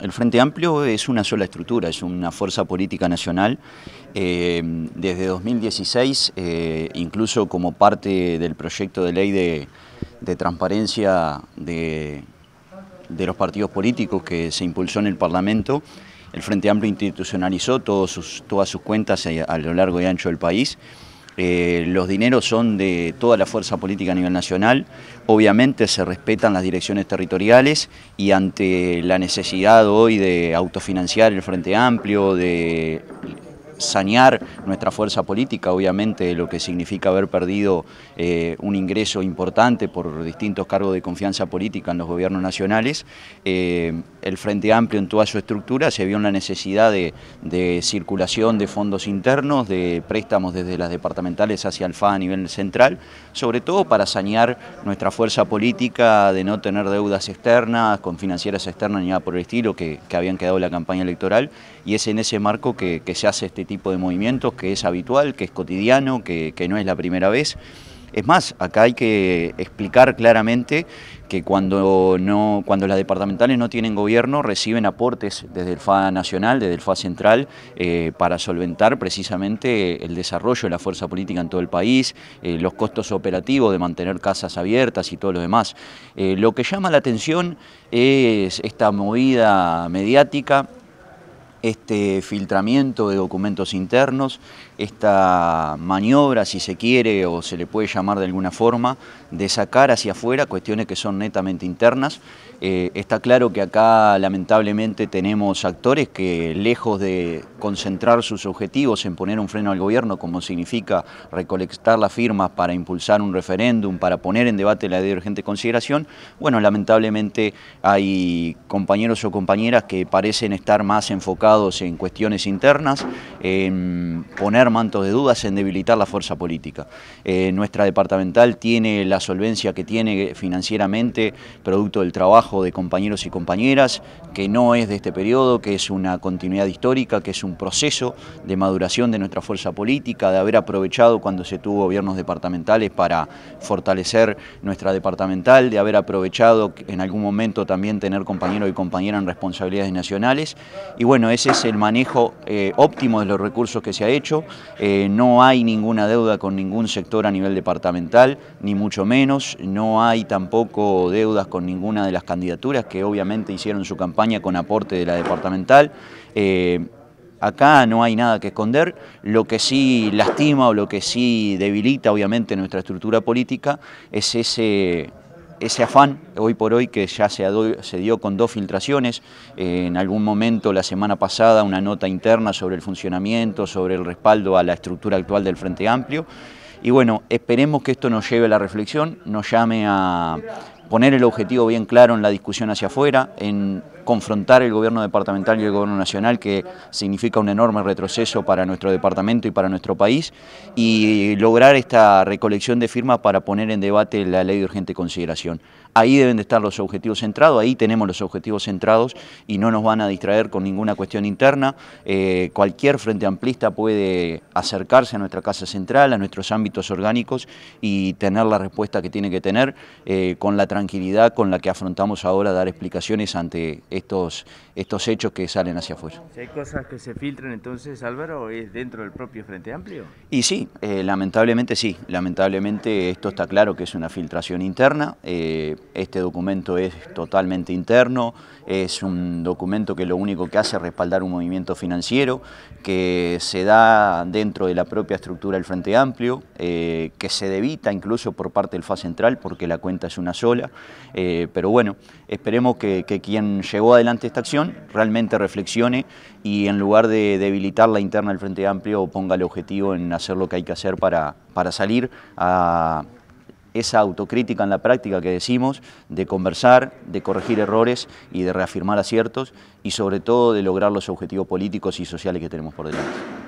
El Frente Amplio es una sola estructura, es una fuerza política nacional. Desde 2016, incluso como parte del proyecto de ley de transparencia de los partidos políticos que se impulsó en el Parlamento, el Frente Amplio institucionalizó todas sus cuentas a lo largo y ancho del país. Los dineros son de toda la fuerza política a nivel nacional, obviamente se respetan las direcciones territoriales y ante la necesidad hoy de autofinanciar el Frente Amplio, de sanear nuestra fuerza política, obviamente lo que significa haber perdido un ingreso importante por distintos cargos de confianza política en los gobiernos nacionales, el Frente Amplio en toda su estructura se vio en la necesidad de circulación de fondos internos, de préstamos desde las departamentales hacia el FA a nivel central, sobre todo para sanear nuestra fuerza política de no tener deudas externas, con financieras externas ni nada por el estilo que habían quedado en la campaña electoral, y es en ese marco que se hace este tipo de movimientos, que es habitual, que es cotidiano, que no es la primera vez. Es más, acá hay que explicar claramente que cuando las departamentales no tienen gobierno, reciben aportes desde el FA nacional, desde el FA central, para solventar precisamente el desarrollo de la fuerza política en todo el país, los costos operativos de mantener casas abiertas y todo lo demás. Lo que llama la atención es esta movida mediática, este filtramiento de documentos internos, esta maniobra, si se quiere o se le puede llamar de alguna forma, de sacar hacia afuera cuestiones que son netamente internas. Está claro que acá lamentablemente tenemos actores que, lejos de concentrar sus objetivos en poner un freno al gobierno, como significa recolectar las firmas para impulsar un referéndum, para poner en debate la idea de urgente consideración, bueno, lamentablemente hay compañeros o compañeras que parecen estar más enfocados en cuestiones internas, en poner mantos de dudas, en debilitar la fuerza política. Nuestra departamental tiene la solvencia que tiene financieramente, producto del trabajo de compañeros y compañeras, que no es de este periodo, que es una continuidad histórica, que es un proceso de maduración de nuestra fuerza política, de haber aprovechado cuando se tuvo gobiernos departamentales para fortalecer nuestra departamental, de haber aprovechado en algún momento también tener compañeros y compañeras en responsabilidades nacionales. Y bueno, ese es el manejo óptimo de los recursos que se ha hecho. No hay ninguna deuda con ningún sector a nivel departamental, ni mucho menos. No hay tampoco deudas con ninguna de las candidaturas que obviamente hicieron su campaña con aporte de la departamental. Acá no hay nada que esconder. Lo que sí lastima o lo que sí debilita obviamente nuestra estructura política es ese afán, hoy por hoy, que ya se dio con dos filtraciones. En algún momento, la semana pasada, una nota interna sobre el funcionamiento, sobre el respaldo a la estructura actual del Frente Amplio. Y bueno, esperemos que esto nos lleve a la reflexión, nos llame a poner el objetivo bien claro en la discusión hacia afuera, en confrontar el gobierno departamental y el gobierno nacional, que significa un enorme retroceso para nuestro departamento y para nuestro país, y lograr esta recolección de firmas para poner en debate la ley de urgente consideración. Ahí deben de estar los objetivos centrados, ahí tenemos los objetivos centrados y no nos van a distraer con ninguna cuestión interna. Cualquier frente amplista puede acercarse a nuestra casa central, a nuestros ámbitos orgánicos y tener la respuesta que tiene que tener, con la tranquilidad con la que afrontamos ahora dar explicaciones ante estos hechos que salen hacia afuera. ¿Hay cosas que se filtran entonces, Álvaro, es dentro del propio Frente Amplio? Y sí. Lamentablemente esto está claro que es una filtración interna. Este documento es totalmente interno, es un documento que lo único que hace es respaldar un movimiento financiero que se da dentro de la propia estructura del Frente Amplio, que se debita incluso por parte del FA Central porque la cuenta es una sola, pero bueno, esperemos que quien llevó adelante esta acción realmente reflexione y en lugar de debilitar la interna del Frente Amplio ponga el objetivo en hacer lo que hay que hacer para salir a esa autocrítica en la práctica que decimos, de conversar, de corregir errores y de reafirmar aciertos y sobre todo de lograr los objetivos políticos y sociales que tenemos por delante.